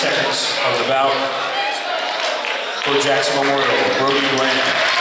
seconds of the bout for Jackson Memorial, Brody Grant.